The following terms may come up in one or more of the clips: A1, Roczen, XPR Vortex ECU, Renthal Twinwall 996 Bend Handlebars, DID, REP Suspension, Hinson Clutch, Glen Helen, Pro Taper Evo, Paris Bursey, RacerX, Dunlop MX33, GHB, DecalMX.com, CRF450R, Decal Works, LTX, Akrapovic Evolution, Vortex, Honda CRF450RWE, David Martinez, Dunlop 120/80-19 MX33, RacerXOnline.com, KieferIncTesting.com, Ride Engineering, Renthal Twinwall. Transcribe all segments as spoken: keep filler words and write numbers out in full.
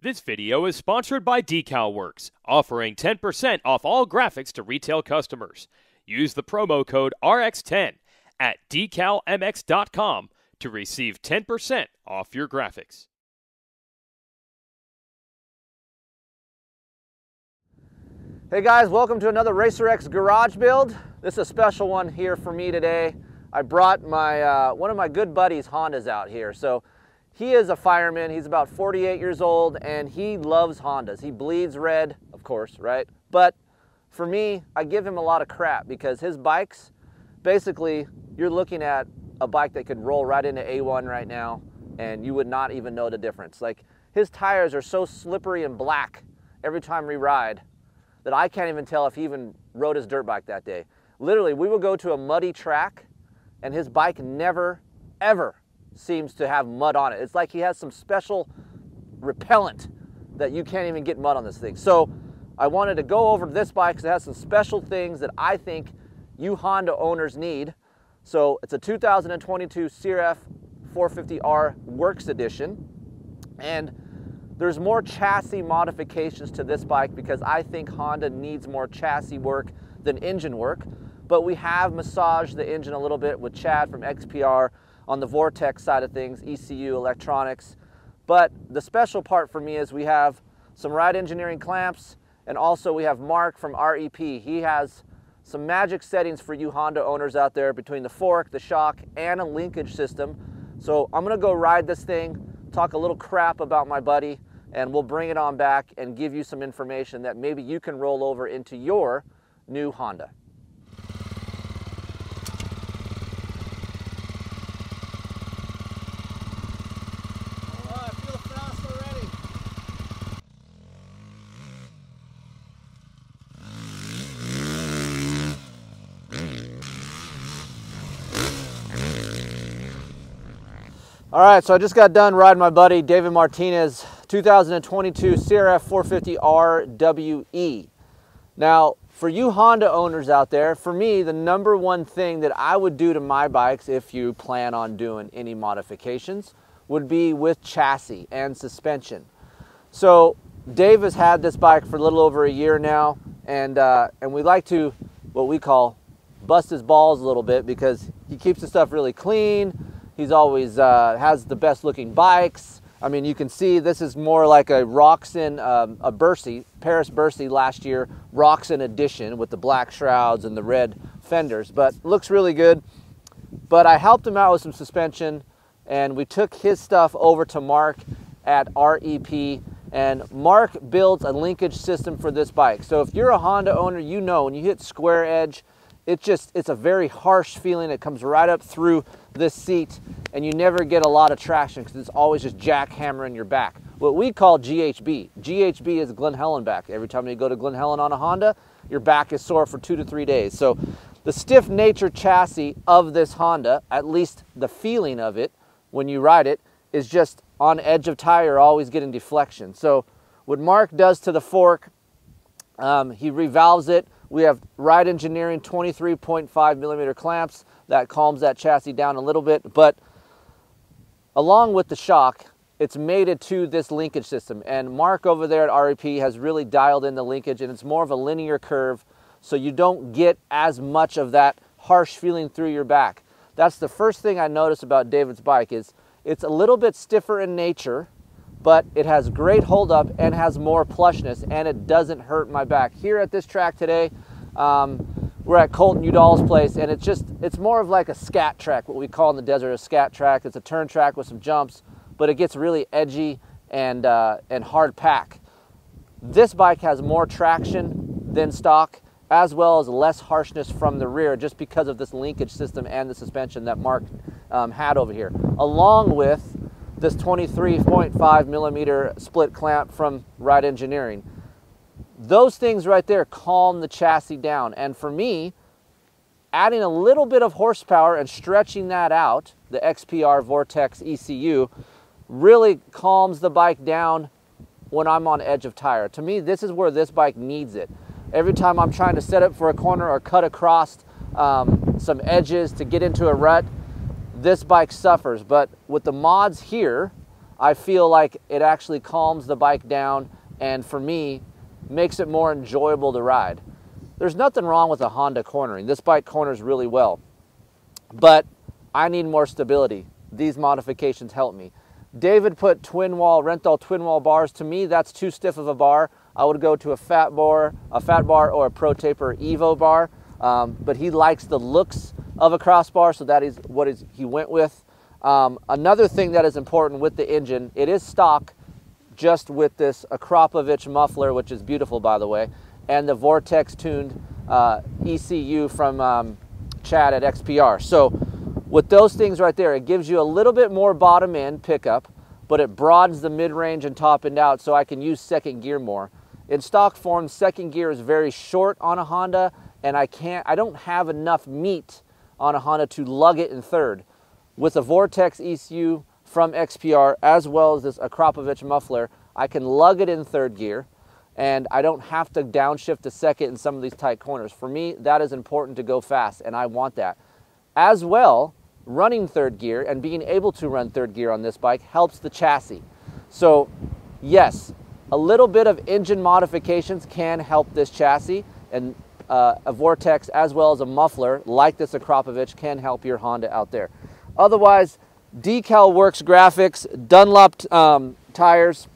This video is sponsored by Decal Works, offering ten percent off all graphics to retail customers. Use the promo code R X ten at Decal M X dot com to receive ten percent off your graphics. Hey guys, welcome to another RacerX garage build. This is a special one here for me today. I brought my uh, one of my good buddies Hondas out here. So he is a fireman, he's about forty-eight years old, and he loves Hondas. He bleeds red, of course, right? But for me, I give him a lot of crap because his bikes, basically, you're looking at a bike that could roll right into A one right now, and you would not even know the difference. Like, his tires are so slippery and black every time we ride that I can't even tell if he even rode his dirt bike that day. Literally, we will go to a muddy track, and his bike never, ever seems to have mud on it. It's like he has some special repellent that you can't even get mud on this thing. So I wanted to go over this bike because it has some special things that I think you Honda owners need. So it's a two thousand twenty-two C R F four fifty R Works Edition, and there's more chassis modifications to this bike because I think Honda needs more chassis work than engine work, but we have massaged the engine a little bit with Chad from X P R on the Vortex side of things, E C U, electronics. But the special part for me is we have some Ride Engineering clamps, and also we have Mark from R E P. He has some magic settings for you Honda owners out there between the fork, the shock, and a linkage system. So I'm gonna go ride this thing, talk a little crap about my buddy, and we'll bring it on back and give you some information that maybe you can roll over into your new Honda. All right, so I just got done riding my buddy David Martinez two thousand twenty-two C R F four fifty R W E. Now, for you Honda owners out there, for me, the number one thing that I would do to my bikes if you plan on doing any modifications would be with chassis and suspension. So Dave has had this bike for a little over a year now, and, uh, and we like to, what we call, bust his balls a little bit because he keeps the stuff really clean. He's always uh, has the best looking bikes. I mean, you can see this is more like a Roczen, um, a Bursey, Paris Bursey last year, Roczen edition with the black shrouds and the red fenders, but looks really good. But I helped him out with some suspension, and we took his stuff over to Mark at R E P, and Mark builds a linkage system for this bike. So if you're a Honda owner, you know when you hit square edge, It just, it's a very harsh feeling. It comes right up through this seat, and you never get a lot of traction because it's always just jackhammering your back. What we call G H B. G H B is Glen Helen back. Every time you go to Glen Helen on a Honda, your back is sore for two to three days. So the stiff nature chassis of this Honda, at least the feeling of it when you ride it, is just on edge of tire, always getting deflection. So what Mark does to the fork, um, he revalves it. We have Ride Engineering twenty-three point five millimeter clamps that calms that chassis down a little bit, but along with the shock, it's mated to this linkage system. And Mark over there at R E P has really dialed in the linkage, and it's more of a linear curve, so you don't get as much of that harsh feeling through your back. That's the first thing I noticed about David's bike is it's a little bit stiffer in nature, but it has great hold up and has more plushness, and it doesn't hurt my back. Here at this track today, um, we're at Colton Udall's place, and it's just, it's more of like a scat track, what we call in the desert a scat track. It's a turn track with some jumps, but it gets really edgy and, uh, and hard pack. This bike has more traction than stock, as well as less harshness from the rear, just because of this linkage system and the suspension that Mark um, had over here, along with this twenty-three point five millimeter split clamp from Ride Engineering. Those things right there calm the chassis down. And for me, adding a little bit of horsepower and stretching that out, the X P R Vortex E C U, really calms the bike down when I'm on edge of tire. To me, this is where this bike needs it. Every time I'm trying to set up for a corner or cut across um, some edges to get into a rut, this bike suffers. But with the mods here, I feel like it actually calms the bike down and, for me, makes it more enjoyable to ride. There's nothing wrong with a Honda cornering. This bike corners really well, but I need more stability. These modifications help me. David put Twinwall, Renthal Twinwall bars. To me, that's too stiff of a bar. I would go to a fat bar, a fat bar or a Pro Taper Evo bar, um, but he likes the looks of a crossbar, so that is what is he went with. Um, another thing that is important with the engine, it is stock, just with this Akrapovic muffler, which is beautiful, by the way, and the Vortex tuned uh, E C U from um, Chad at X P R. So with those things right there, it gives you a little bit more bottom end pickup, but it broadens the mid-range and top end out, so I can use second gear more. In stock form, second gear is very short on a Honda, and I can't, I don't have enough meat on a Honda to lug it in third. With a Vortex E C U from X P R, as well as this Akrapovic muffler, I can lug it in third gear, and I don't have to downshift to second in some of these tight corners. For me, that is important to go fast, and I want that. As well, running third gear and being able to run third gear on this bike helps the chassis. So yes, a little bit of engine modifications can help this chassis, and uh, a Vortex as well as a muffler like this Akrapovic can help your Honda out there. Otherwise, Decal Works graphics, Dunlop um, tires,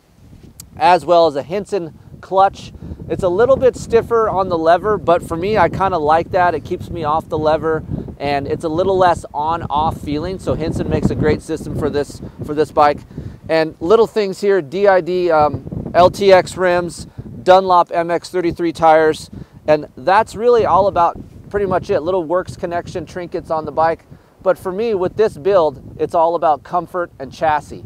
as well as a Hinson clutch. It's a little bit stiffer on the lever, but for me, I kind of like that. It keeps me off the lever, and it's a little less on-off feeling, so Hinson makes a great system for this, for this bike. And little things here, D I D um, L T X rims, Dunlop M X thirty-three tires, and that's really all about pretty much it. Little works connection trinkets on the bike. But for me, with this build, it's all about comfort and chassis.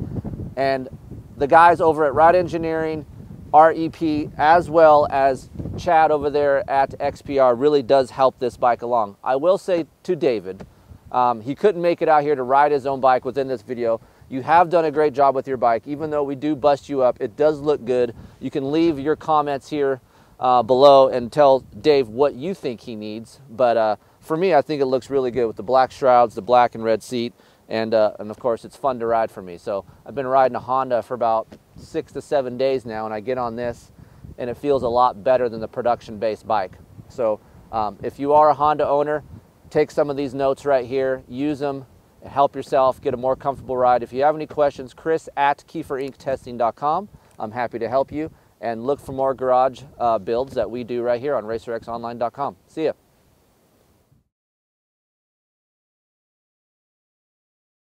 And the guys over at Ride Engineering, R E P, as well as Chad over there at X P R really does help this bike along. I will say to David, um, he couldn't make it out here to ride his own bike within this video. You have done a great job with your bike. Even though we do bust you up, it does look good. You can leave your comments here uh, below and tell Dave what you think he needs. But uh, for me, I think it looks really good with the black shrouds, the black and red seat, and, uh, and of course, it's fun to ride for me. So I've been riding a Honda for about six to seven days now, and I get on this, and it feels a lot better than the production-based bike. So um, if you are a Honda owner, take some of these notes right here, use them, help yourself, get a more comfortable ride. If you have any questions, Chris at Kiefer Inc Testing dot com. I'm happy to help you, and look for more garage uh, builds that we do right here on Racer X Online dot com. See ya.